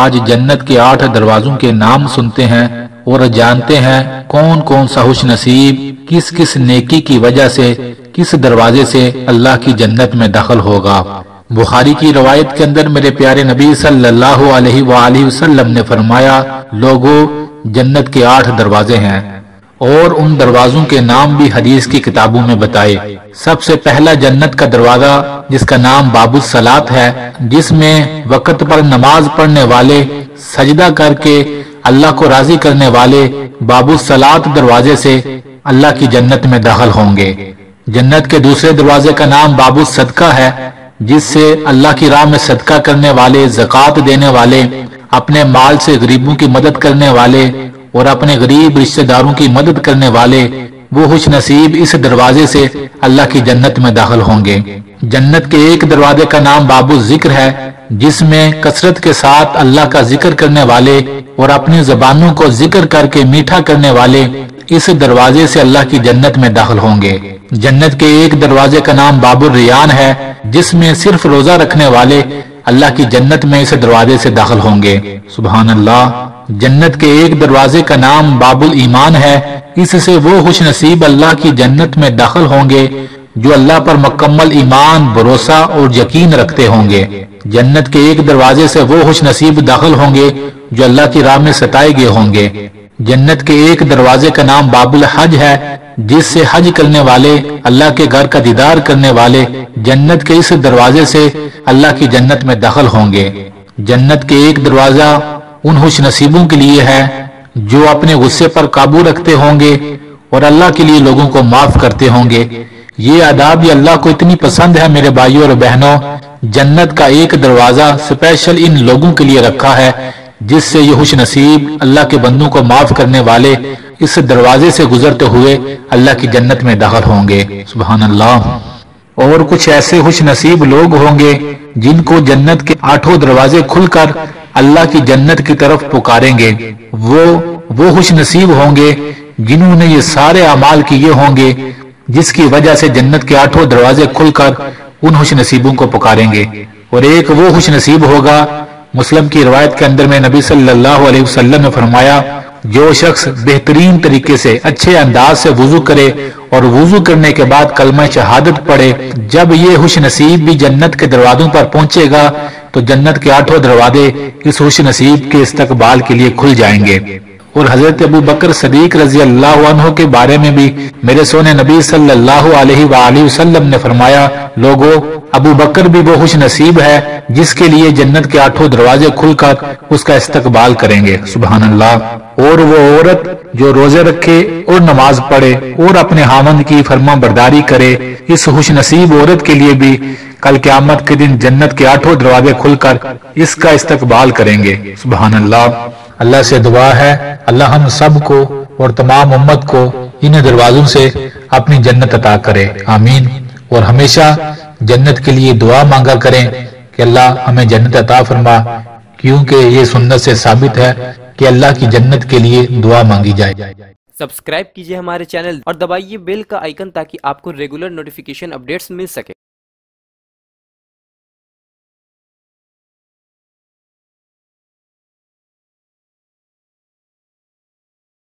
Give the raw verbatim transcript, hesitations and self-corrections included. आज जन्नत के आठ दरवाजों के नाम सुनते हैं और जानते हैं कौन कौन सा खुश नसीब किस किस नेकी की वजह से किस दरवाजे से अल्लाह की जन्नत में दाखिल होगा। बुखारी की रवायत के अंदर मेरे प्यारे नबी सल्लल्लाहु अलैहि वसल्लम ने फरमाया, लोगों जन्नत के आठ दरवाजे हैं और उन दरवाजों के नाम भी हदीस की किताबों में बताए। सबसे पहला जन्नत का दरवाजा जिसका नाम बाबूस सलात है, जिसमें वक्त पर नमाज पढ़ने वाले सजदा करके अल्लाह को राजी करने वाले बाबूस सलात दरवाजे से अल्लाह की जन्नत में दाखिल होंगे। जन्नत के दूसरे दरवाजे का नाम बाबूस सदका है, जिससे अल्लाह की राह में सदका करने वाले, ज़कात देने वाले, अपने माल से गरीबों की मदद करने वाले और अपने गरीब रिश्तेदारों की मदद करने वाले वो खुश नसीब इस दरवाजे से अल्लाह की जन्नत में दाखिल होंगे। जन्नत के एक दरवाजे का नाम बाबुल जिक्र है, जिसमें कसरत के साथ अल्लाह का जिक्र करने वाले और अपनी जबानों को जिक्र करके मीठा करने वाले इस दरवाजे से अल्लाह की जन्नत में दाखिल होंगे। जन्नत के एक दरवाजे का नाम बाबुल रिहान है, जिसमें सिर्फ रोजा रखने वाले अल्लाह की जन्नत में इस दरवाजे से दाखिल होंगे। सुबहान अल्लाह। जन्नत के एक दरवाजे का नाम बाबुल ईमान है, इससे वो खुश नसीब अल्लाह की जन्नत में दाखिल होंगे जो अल्लाह पर मुकम्मल ईमान, भरोसा और यकीन रखते होंगे। जन्नत के एक दरवाजे से वो खुश नसीब दाखिल होंगे जो अल्लाह की राह में सताए गए होंगे। जन्नत के एक दरवाजे का नाम बाबुल हज है, जिससे हज करने वाले, अल्लाह के घर का दीदार करने वाले जन्नत के इस दरवाजे से अल्लाह की जन्नत में दाखिल होंगे। जन्नत के एक दरवाजा उन खुश नसीबों के लिए है जो अपने गुस्से पर काबू रखते होंगे और अल्लाह के लिए लोगों को माफ करते होंगे। ये आदाब ये अल्लाह को इतनी पसंद है। मेरे भाइयों और बहनों, जन्नत का एक दरवाजा स्पेशल इन लोगों के लिए रखा है जिससे ये खुश नसीब अल्लाह के बंदों को माफ करने वाले इस दरवाजे से गुजरते हुए अल्लाह की जन्नत में दाखिल होंगे। सुबहान अल्लाह। और कुछ ऐसे खुश नसीब लोग होंगे जिनको जन्नत के आठों दरवाजे खुलकर अल्लाह की जन्नत की तरफ पुकारेंगे। वो वो खुश नसीब होंगे जिन्होंने ये सारे अमाल किए होंगे जिसकी वजह से जन्नत के आठों दरवाजे खुलकर उन खुश नसीबों को पुकारेंगे। और एक वो खुश नसीब होगा, मुस्लिम की रिवायत के अंदर में नबी सल्लल्लाहु अलैहि वसल्लम ने फरमाया, जो शख्स बेहतरीन तरीके से अच्छे अंदाज से वुजू करे और वुजू करने के बाद कलमा शहादत पढ़े, जब ये खुश नसीब भी जन्नत के दरवाजों पर पहुंचेगा तो जन्नत के आठों दरवाजे इस खुश नसीब के इस्तकबाल के लिए खुल जाएंगे। और हजरत अबू बकर सदीक रजी अल्लाह अन्हो के बारे में भी मेरे सोने नबी सल्लल्लाहु अलैहि वसल्लम ने फरमाया, लोगों अबू बकर भी वो खुश नसीब है जिसके लिए जन्नत के आठों दरवाजे खुलकर उसका इस्तकबाल करेंगे। सुबहान अल्लाह। और वो औरत जो रोजे रखे और नमाज पढ़े और अपने हामंद की फर्मा बर्दारी करे, इस खुश नसीब औरत के लिए भी कल क़यामत के दिन जन्नत के आठों दरवाजे खुलकर इसका इस्तकबाल करेंगे। सुबहान अल्लाह। अल्लाह से दुआ है अल्लाह हम सब को और तमाम उम्मत को इन दरवाजों से अपनी जन्नत अता करे। आमीन। और हमेशा जन्नत के लिए दुआ मांगा करें कि अल्लाह हमें जन्नत अता फरमा, क्योंकि ये सुन्नत से साबित है कि अल्लाह की जन्नत के लिए दुआ मांगी जाए। सब्सक्राइब कीजिए हमारे चैनल और दबाइए बेल का आइकन ताकि आपको रेगुलर नोटिफिकेशन अपडेट्स मिल सके।